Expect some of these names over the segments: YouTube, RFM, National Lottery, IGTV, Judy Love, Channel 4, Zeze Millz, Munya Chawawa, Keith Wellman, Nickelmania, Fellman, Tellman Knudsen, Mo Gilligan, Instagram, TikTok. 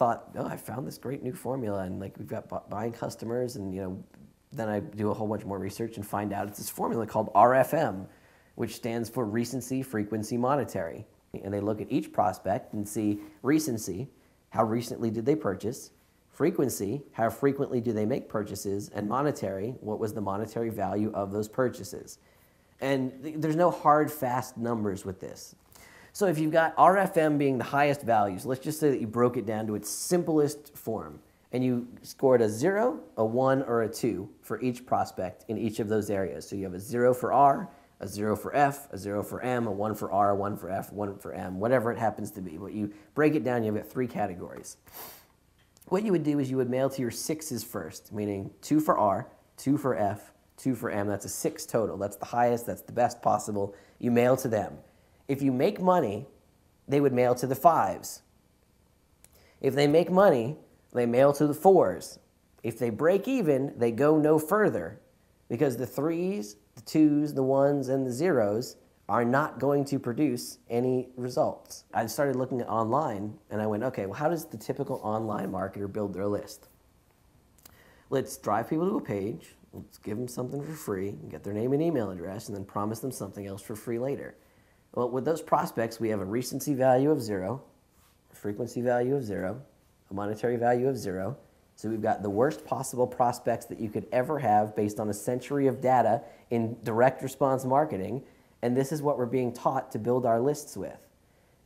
thought, oh, I found this great new formula, and like we've got buying customers, and you know, then I do a whole bunch more research and find out it's this formula called RFM, which stands for recency, frequency, monetary. And they look at each prospect and see recency, how recently did they purchase, frequency, how frequently do they make purchases, and monetary, what was the monetary value of those purchases. And there's no hard, fast numbers with this. So if you've got RFM being the highest values, let's just say that you broke it down to its simplest form, and you scored a 0, a 1, or a 2 for each prospect in each of those areas. So you have a 0 for R, a 0 for F, a 0 for M, a 1 for R, a 1 for F, 1 for M, whatever it happens to be. But you break it down, you've got 3 categories. What you would do is you would mail to your 6s first, meaning 2 for R, 2 for F, 2 for M. That's a 6 total. That's the highest, that's the best possible. You mail to them. If you make money, they would mail to the 5s. If they make money, they mail to the 4s. If they break even, they go no further, because the 3s, the 2s, the 1s, and the 0s are not going to produce any results. I started looking online, and I went, okay, well, how does the typical online marketer build their list? Let's drive people to a page, let's give them something for free, get their name and email address, and then promise them something else for free later. Well, with those prospects, we have a recency value of 0, a frequency value of 0, a monetary value of 0. So we've got the worst possible prospects that you could ever have based on a century of data in direct response marketing, and this is what we're being taught to build our lists with.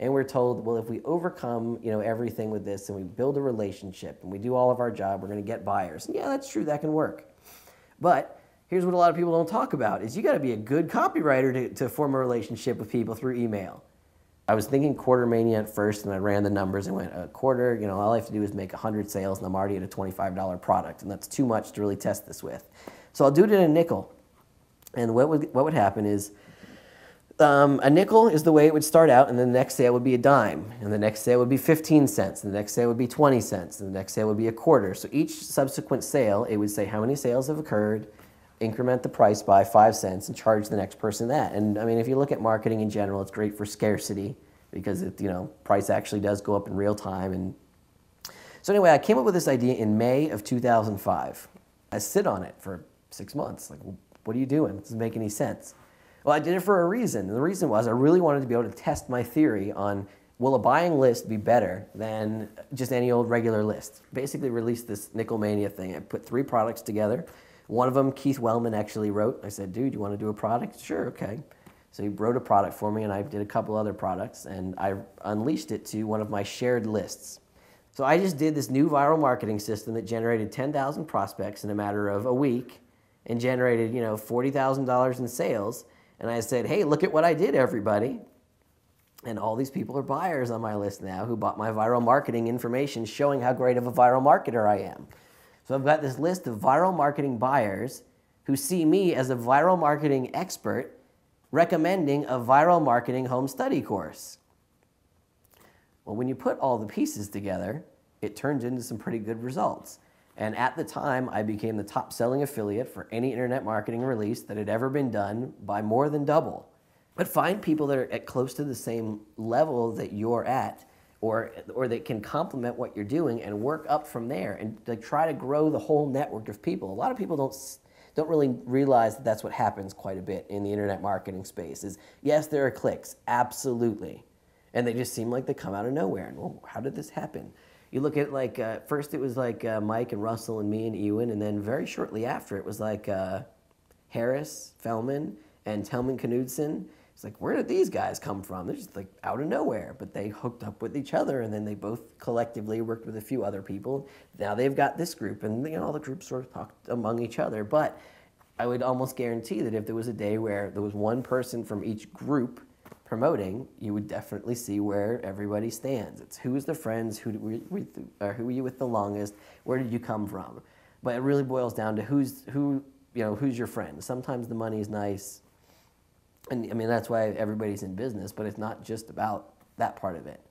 And we're told, well, if we overcome, you know, everything with this, and we build a relationship, and we do all of our job, we're going to get buyers. And yeah, that's true, that can work. But here's what a lot of people don't talk about, is you got to be a good copywriter to form a relationship with people through email. I was thinking Quartermania at first, and I ran the numbers and went, a quarter, you know, all I have to do is make 100 sales, and I'm already at a $25 product, and that's too much to really test this with. So I'll do it in a nickel. And what would happen is, a nickel is the way it would start out, and the next sale would be a dime, and the next sale would be 15 cents, and the next sale would be 20 cents, and the next sale would be a quarter. So each subsequent sale, it would say how many sales have occurred, increment the price by 5 cents, and charge the next person that. And I mean, if you look at marketing in general, it's great for scarcity, because it, you know, price actually does go up in real time. And so anyway, I came up with this idea in May of 2005. I sit on it for 6 months. Like, well, what are you doing? It doesn't make any sense. Well, I did it for a reason. And the reason was I really wanted to be able to test my theory on, will a buying list be better than just any old regular list? Basically released this Nickelmania thing. I put 3 products together. One of them, Keith Wellman actually wrote. I said, dude, you want to do a product? Sure, okay. So he wrote a product for me, and I did a couple other products, and I unleashed it to one of my shared lists. So I just did this new viral marketing system that generated 10,000 prospects in a matter of a week and generated, you know, $40,000 in sales. And I said, hey, look at what I did, everybody. And all these people are buyers on my list now who bought my viral marketing information, showing how great of a viral marketer I am. So I've got this list of viral marketing buyers who see me as a viral marketing expert recommending a viral marketing home study course. Well, when you put all the pieces together, it turns into some pretty good results. And at the time, I became the top selling affiliate for any internet marketing release that had ever been done by more than double. But find people that are at close to the same level that you're at, or that can complement what you're doing, and work up from there, and like, try to grow the whole network of people. A lot of people don't really realize that that's what happens quite a bit in the internet marketing space is, yes, there are clicks, absolutely. And they just seem like they come out of nowhere. And, well, how did this happen? You look at, like, first it was like Mike and Russell and me and Ewan, and then very shortly after it was like Harris, Fellman, and Tellman Knudsen. It's like, where did these guys come from? They're just like out of nowhere, but they hooked up with each other, and then they both collectively worked with a few other people. Now they've got this group, and you know, all the groups sort of talked among each other. But I would almost guarantee that if there was a day where there was one person from each group promoting, you would definitely see where everybody stands. It's who is the friends, who were you with the longest, where did you come from? But it really boils down to who's your friend. Sometimes the money is nice. And I mean, that's why everybody's in business, but it's not just about that part of it.